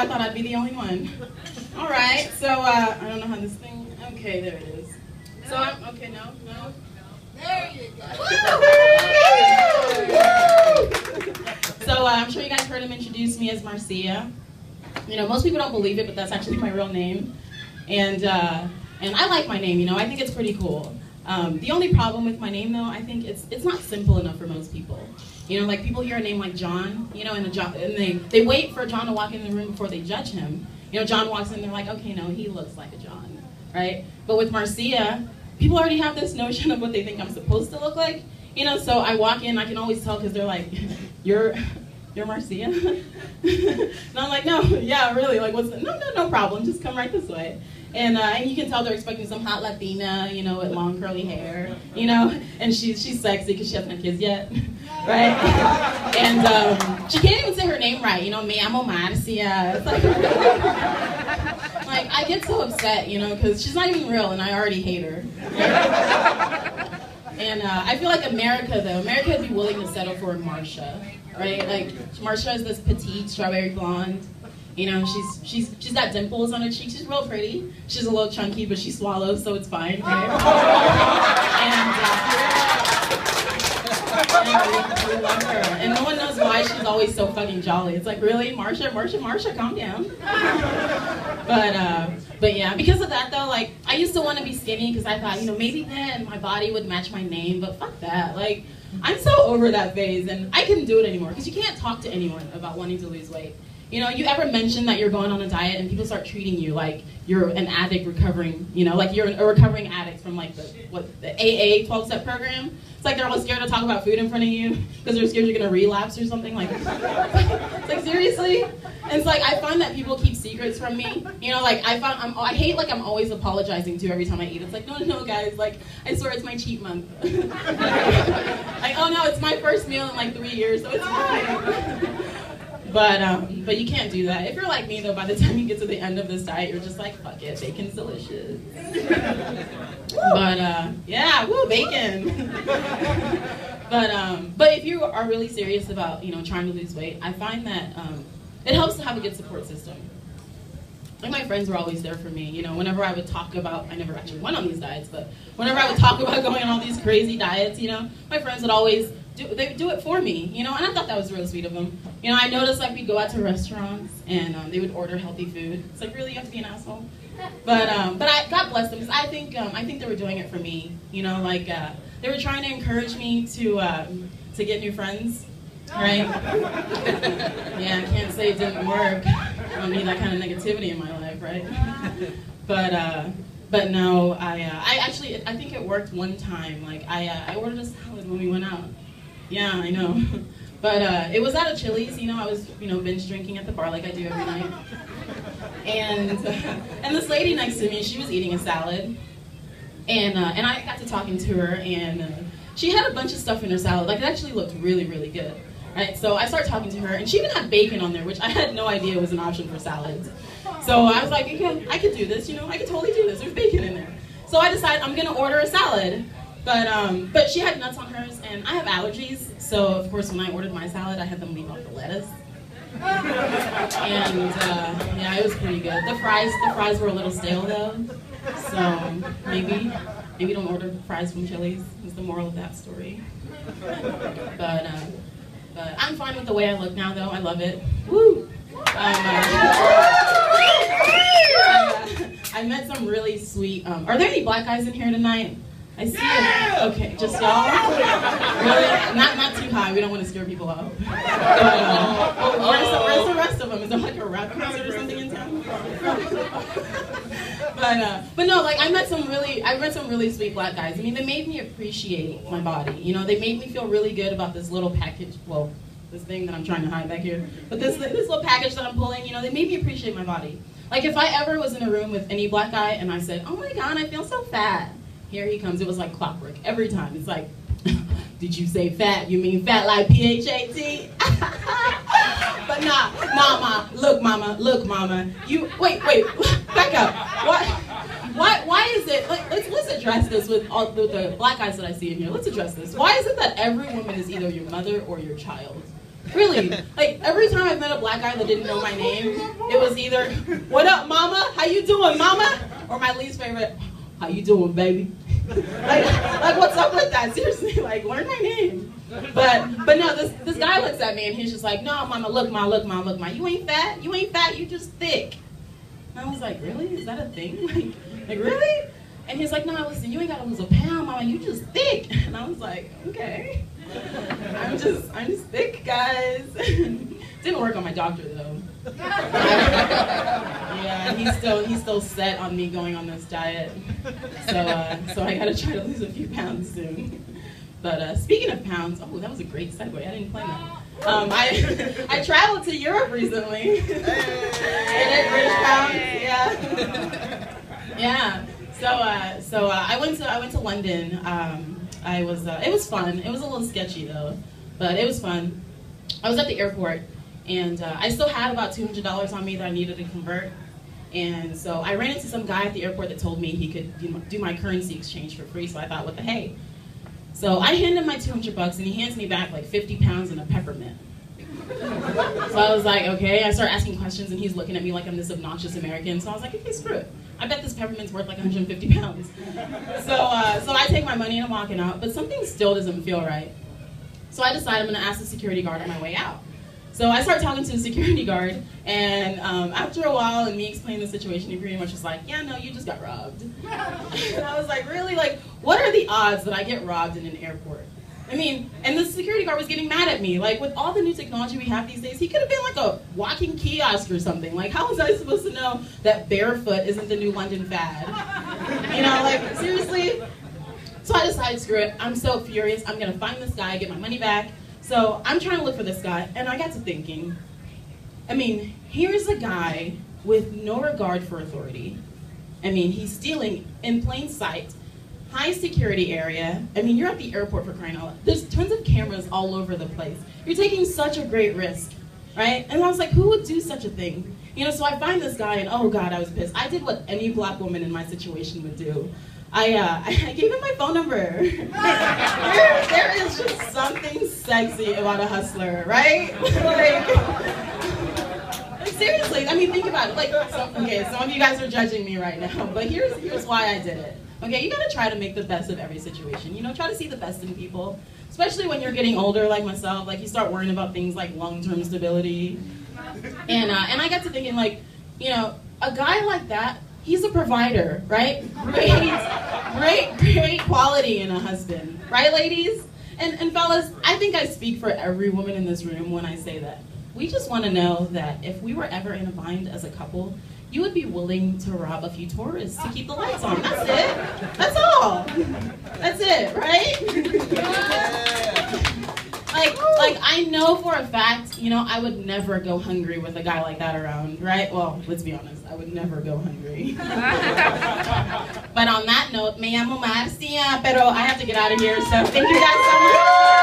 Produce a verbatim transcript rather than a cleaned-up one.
I thought I'd be the only one. All right, so uh, I don't know how this thing, okay, there it is. So I'm, okay, no, no. There you go. So uh, I'm sure you guys heard him introduce me as Marcia. You know, most people don't believe it, but that's actually my real name. And, uh, and I like my name, you know, I think it's pretty cool. Um, the only problem with my name, though, I think it's it's not simple enough for most people. You know, like people hear a name like John, you know, and, a John, and they, they wait for John to walk in the room before they judge him. You know, John walks in, they're like, okay, no, he looks like a John, right? But with Marcia, people already have this notion of what they think I'm supposed to look like, you know, so I walk in, I can always tell because they're like, you're, you're Marcia? And I'm like, no, yeah, really, like what's the, no, no, no problem, just come right this way. And, uh, and you can tell they're expecting some hot Latina, you know, with long curly hair, you know, and she's, she's sexy because she hasn't had kids yet, right? And um, she can't even say her name right, you know, me amo Marcia. It's like, like, I get so upset, you know, because she's not even real and I already hate her. And uh, I feel like America, though, America would be willing to settle for Marcia, right? Like, Marcia is this petite, strawberry blonde. You know, she's she's she's got dimples on her cheeks. She's real pretty. She's a little chunky, but she swallows, so it's fine. Right? and, uh, and we love her. And no one knows why she's always so fucking jolly. It's like, really, Marcia, Marcia, Marcia, calm down. but uh, but yeah, because of that though, like I used to want to be skinny because I thought, you know, maybe then my body would match my name. But fuck that, like. I'm so over that phase, and I couldn't do it anymore because you can't talk to anyone about wanting to lose weight. You know, you ever mention that you're going on a diet and people start treating you like you're an addict recovering, you know, like you're a recovering addict from like the, what, the A A twelve-step program. It's like they're all scared to talk about food in front of you because they're scared you're going to relapse or something. Like, it's like, seriously? And it's like, I find that people keep secrets from me. You know, like I find, I'm, I hate like I'm always apologizing to every time I eat. It's like, no, no, guys, like, I swear it's my cheat month. Like, oh no, it's my first meal in like three years, so it's fine. But, um, but you can't do that. If you're like me, though, by the time you get to the end of this diet, you're just like, fuck it, bacon's delicious. But, uh, yeah, woo, bacon. but, um, but if you are really serious about, you know, trying to lose weight, I find that um, it helps to have a good support system. Like, my friends were always there for me, you know, whenever I would talk about, I never actually went on these diets, but whenever I would talk about going on all these crazy diets, you know, my friends would always do, they would do it for me, you know, and I thought that was really sweet of them. You know, I noticed, like, we'd go out to restaurants, and um, they would order healthy food. It's like, really, you have to be an asshole? But, um, but I, God bless them, because I think, um, I think they were doing it for me, you know, like, uh, they were trying to encourage me to, uh, to get new friends, right? Yeah, I can't say it didn't work. I don't need that kind of negativity in my life, right? but uh, but no, I uh, I actually I think it worked one time. Like I uh, I ordered a salad when we went out. Yeah, I know. But uh, it was at a Chili's. You know, I was you know binge drinking at the bar like I do every night. And uh, and this lady next to me, she was eating a salad, and uh, and I got to talking to her, and uh, she had a bunch of stuff in her salad. Like it actually looked really really good. Right, so I started talking to her, and she even had bacon on there, which I had no idea was an option for salads. So I was like, okay, I could do this, you know, I could totally do this, there's bacon in there. So I decided I'm gonna order a salad. But um, but she had nuts on hers, and I have allergies, so of course when I ordered my salad, I had them leave off the lettuce. And uh, yeah, it was pretty good. The fries, the fries were a little stale though, so maybe, maybe don't order fries from Chili's, is the moral of that story. But. Uh, But I'm fine with the way I look now, though. I love it. Woo! Um, uh, I, uh, I met some really sweet. Um, are there any black guys in here tonight? I see. A, okay, just y'all. Really, not not too high. We don't want to scare people off. But, uh, oh, where's, the, where's the rest of them? Is there like a rap concert or something in town? but uh, but no, like I met some really I met some really sweet black guys. I mean, they made me appreciate my body. You know, they made me feel really good about this little package. Well, this thing that I'm trying to hide back here. But this this little package that I'm pulling. You know, they made me appreciate my body. Like if I ever was in a room with any black guy and I said, "Oh my God, I feel so fat." Here he comes. It was like clockwork. Every time. It's like, did you say fat? You mean fat like P H A T? But nah, mama, look mama, look mama. You, wait, wait, back up. What? Why, why is it, let, let's, let's address this with, all, with the black guys that I see in here. Let's address this. Why is it that every woman is either your mother or your child? Really, like every time I met a black guy that didn't know my name, it was was either, what up, mama? How you doing, mama? Or my least favorite, how you doing, baby? like, like, what's up with that? Seriously, like, learn my name. But, but no, this, this guy looks at me and he's just like, no, mama, look, ma, look, ma, look, ma. You ain't fat. You ain't fat. You just thick. And I was like, really? Is that a thing? Like, like really? And he's like, no, listen, you ain't got to lose a pound, mama. You just thick. And I was like, okay. I'm just, I'm just thick, guys. Didn't work on my doctor, though. Yeah, he's still, he's still set on me going on this diet. So, uh, so I got to try to lose a few pounds soon. But uh, speaking of pounds, oh, that was a great segue. I didn't plan that. Um, I, I traveled to Europe recently. And it reached pounds, yeah. Yeah. So, uh, so uh, I went to, I went to London. Um, I was, uh, it was fun. It was a little sketchy though, but it was fun. I was at the airport, and uh, I still had about two hundred dollars on me that I needed to convert. And so I ran into some guy at the airport that told me he could do my, do my currency exchange for free. So I thought, what the hey? So I hand him my two hundred bucks, and he hands me back like fifty pounds and a peppermint. So I was like, okay. I start asking questions, and he's looking at me like I'm this obnoxious American. So I was like, okay, screw it. I bet this peppermint's worth like one hundred fifty pounds. So, uh, so I take my money and I'm walking out, but something still doesn't feel right. So I decide I'm gonna ask the security guard on my way out. So I start talking to the security guard, and um, after a while, and me explaining the situation, he pretty much was like, yeah, no, you just got robbed. And I was like, really? Like, what are the odds that I get robbed in an airport? I mean, and the security guard was getting mad at me. Like, with all the new technology we have these days, he could have been like a walking kiosk or something. Like, how was I supposed to know that barefoot isn't the new London fad? You know, like, seriously? So I decided, screw it. I'm so furious. I'm going to find this guy, get my money back. So I'm trying to look for this guy, and I got to thinking, I mean, here's a guy with no regard for authority. I mean, he's stealing in plain sight. High security area. I mean, you're at the airport for crying out loud. There's tons of cameras all over the place. You're taking such a great risk, right? And I was like, who would do such a thing? You know, so I find this guy, and oh God, I was pissed. I did what any black woman in my situation would do. I, uh, I gave him my phone number. there, there is just something sexy about a hustler, right? Like, seriously, I mean, think about it. Like, so, okay, some of you guys are judging me right now, but here's, here's why I did it. Okay, you gotta try to make the best of every situation. You know, try to see the best in people. Especially when you're getting older like myself, like you start worrying about things like long-term stability. And, uh, and I got to thinking like, you know, a guy like that, he's a provider, right? Great, great, great quality in a husband. Right, ladies? And, and fellas, I think I speak for every woman in this room when I say that. We just wanna know that if we were ever in a bind as a couple, you would be willing to rob a few tourists to keep the lights on. That's it. That's all. That's it, right? Yeah. Like, like I know for a fact, you know, I would never go hungry with a guy like that around, right? Well, let's be honest, I would never go hungry. But on that note, me llamo Marcia, pero I have to get out of here, so thank you guys so much.